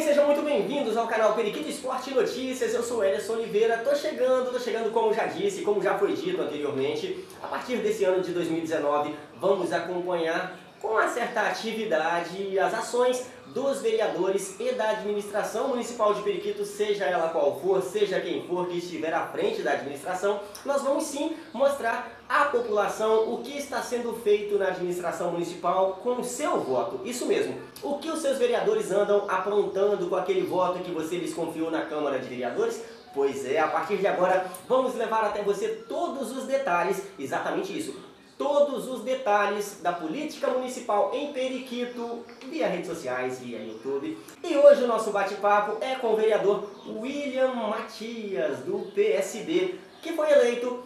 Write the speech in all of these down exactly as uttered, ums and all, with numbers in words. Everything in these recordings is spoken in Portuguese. bem? Sejam muito bem-vindos ao canal Periquito Esporte e Notícias. Eu sou Elias Oliveira, tô chegando, tô chegando como já disse, como já foi dito anteriormente. A partir desse ano de dois mil e dezenove, vamos acompanhar com uma certa atividade as ações dos vereadores e da administração municipal de Periquito, seja ela qual for, seja quem for que estiver à frente da administração. Nós vamos sim mostrar à população o que está sendo feito na administração municipal com o seu voto. Isso mesmo, o que os seus vereadores andam aprontando com aquele voto que você lhes confiou na Câmara de Vereadores? Pois é, a partir de agora vamos levar até você todos os detalhes, exatamente isso, todos os detalhes da política municipal em Periquito, via redes sociais, via YouTube. E hoje o nosso bate-papo é com o vereador William Matias, do P S B, que foi eleito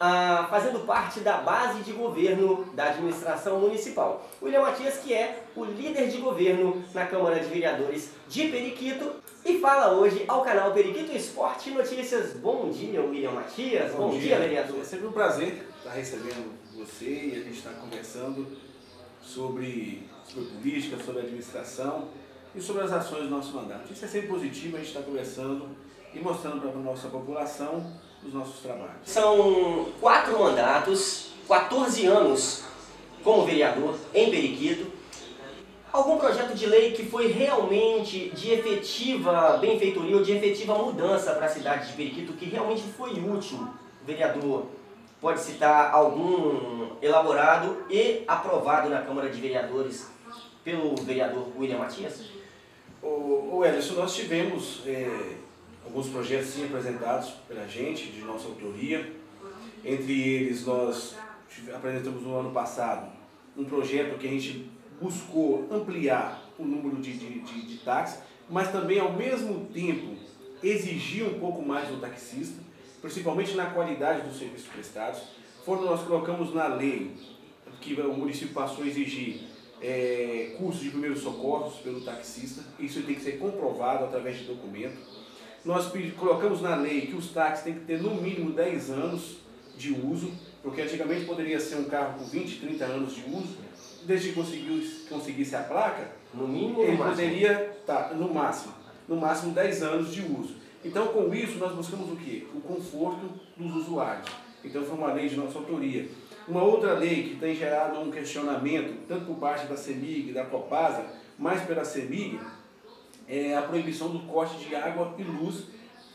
ah, fazendo parte da base de governo da administração municipal. William Matias, que é o líder de governo na Câmara de Vereadores de Periquito, e fala hoje ao canal Periquito Esporte Notícias. Bom dia, William Matias. Bom, Bom dia, dia, vereador. É sempre um prazer estar recebendo você e a gente está conversando sobre, sobre política, sobre administração e sobre as ações do nosso mandato. Isso é sempre positivo, a gente está conversando e mostrando para a nossa população os nossos trabalhos. São quatro mandatos, quatorze anos como vereador em Periquito. Algum projeto de lei que foi realmente de efetiva benfeitoria ou de efetiva mudança para a cidade de Periquito, que realmente foi útil, vereador? Pode citar algum elaborado e aprovado na Câmara de Vereadores pelo vereador William Matias? Ô Ederson, nós tivemos é, alguns projetos sim, apresentados pela gente, de nossa autoria. Entre eles, nós apresentamos no ano passado um projeto que a gente buscou ampliar o número de, de, de, de táxis, mas também, ao mesmo tempo, exigir um pouco mais do taxista, principalmente na qualidade dos serviços prestados. Foram, nós colocamos na lei que o município passou a exigir é, cursos de primeiros socorros pelo taxista. Isso tem que ser comprovado através de documento. Nós colocamos na lei que os táxis têm que ter no mínimo dez anos de uso, porque antigamente poderia ser um carro com vinte, trinta anos de uso, desde que conseguisse, conseguisse a placa, no mínimo, ele poderia tá, no máximo, no máximo dez anos de uso. Então, com isso, nós buscamos o quê? O conforto dos usuários. Então, foi uma lei de nossa autoria. Uma outra lei que tem gerado um questionamento, tanto por parte da CEMIG, da Copasa, mas pela CEMIG, é a proibição do corte de água e luz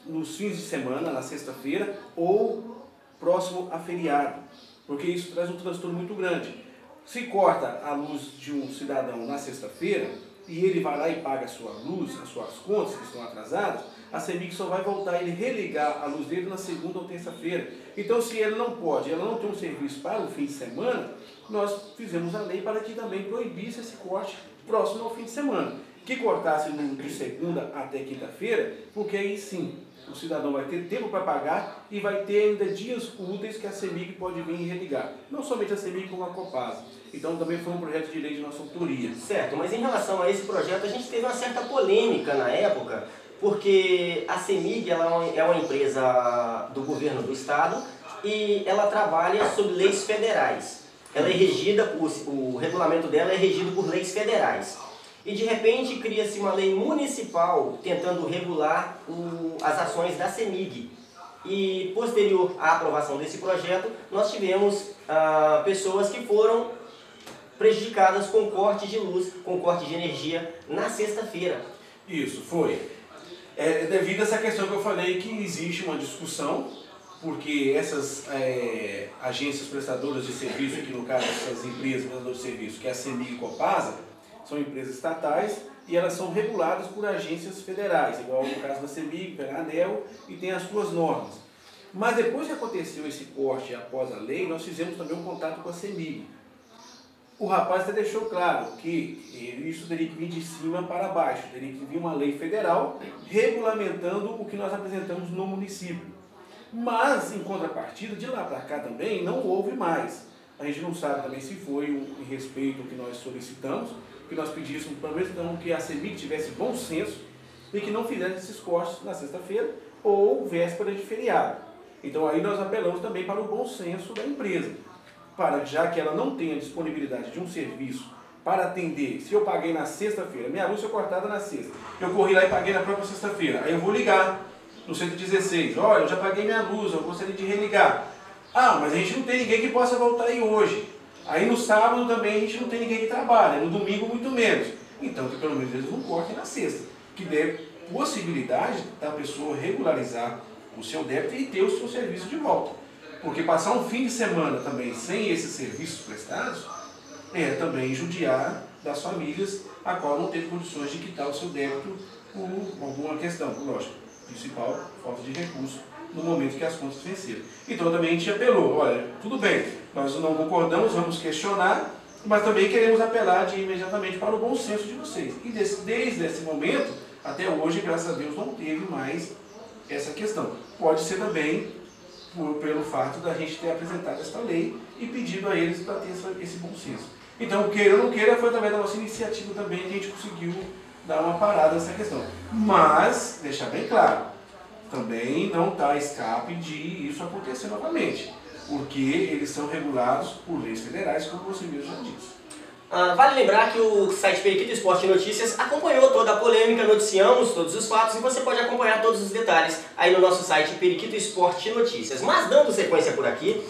nos fins de semana, na sexta-feira, ou próximo a feriado, porque isso traz um transtorno muito grande. Se corta a luz de um cidadão na sexta-feira, e ele vai lá e paga a sua luz, as suas contas que estão atrasadas, a CEMIG só vai voltar ele religar a luz dele na segunda ou terça-feira. Então, se ela não pode, ela não tem um serviço para o fim de semana, nós fizemos a lei para que também proibisse esse corte próximo ao fim de semana, que cortasse de segunda até quinta-feira, porque aí sim, o cidadão vai ter tempo para pagar e vai ter ainda dias úteis que a CEMIG pode vir e religar. Não somente a CEMIG, como a Copasa. Então também foi um projeto de lei de nossa autoria. Certo, mas em relação a esse projeto, a gente teve uma certa polêmica na época, porque a CEMIG ela é uma empresa do governo do estado e ela trabalha sob leis federais. Ela é regida, por, o regulamento dela é regido por leis federais. E de repente cria-se uma lei municipal tentando regular o, as ações da CEMIG. E posterior à aprovação desse projeto, nós tivemos ah, pessoas que foram prejudicadas com corte de luz, com corte de energia na sexta-feira. Isso, foi. É, devido a essa questão que eu falei, que existe uma discussão, porque essas é, agências prestadoras de serviço, que no caso essas empresas prestadoras de serviço, que é a CEMIG e Copasa, são empresas estatais e elas são reguladas por agências federais, igual no caso da CEMIG, pela ANEL, e tem as suas normas. Mas depois que aconteceu esse corte após a lei, nós fizemos também um contato com a CEMIG. O rapaz até deixou claro que isso teria que vir de cima para baixo, teria que vir uma lei federal regulamentando o que nós apresentamos no município. Mas, em contrapartida, de lá para cá também não houve mais. A gente não sabe também se foi em respeito ao que nós solicitamos, que nós pedíssemos, pelo menos então, que a CEMIG tivesse bom senso e que não fizesse esses cortes na sexta-feira ou véspera de feriado. Então aí nós apelamos também para o bom senso da empresa, para já que ela não tenha disponibilidade de um serviço para atender, se eu paguei na sexta-feira, minha luz foi cortada na sexta, eu corri lá e paguei na própria sexta-feira, aí eu vou ligar no cento e dezesseis, olha, eu já paguei minha luz, eu gostaria de religar. Ah, mas a gente não tem ninguém que possa voltar aí hoje. Aí no sábado também a gente não tem ninguém que trabalha, no domingo muito menos. Então que pelo menos eles não cortem na sexta, que dê possibilidade da pessoa regularizar o seu débito e ter o seu serviço de volta. Porque passar um fim de semana também sem esses serviços prestados é também judiar das famílias a qual não teve condições de quitar o seu débito por alguma questão, lógico, principal, falta de recurso no momento que as contas venceram. Então também a gente apelou, olha, tudo bem, nós não concordamos, vamos questionar, mas também queremos apelar de imediatamente para o bom senso de vocês. E desse, desde esse momento, até hoje, graças a Deus, não teve mais essa questão. Pode ser também por, pelo fato da gente ter apresentado esta lei e pedido a eles para ter essa, esse bom senso. Então, queira ou não queira, foi também da nossa iniciativa também que a gente conseguiu dar uma parada nessa questão. Mas, deixar bem claro, também não está escape de isso acontecer novamente, porque eles são regulados por leis federais, como você mesmo já disse. Ah, vale lembrar que o site Periquito Esporte e Notícias acompanhou toda a polêmica, noticiamos todos os fatos e você pode acompanhar todos os detalhes aí no nosso site Periquito Esporte e Notícias. Mas dando sequência por aqui,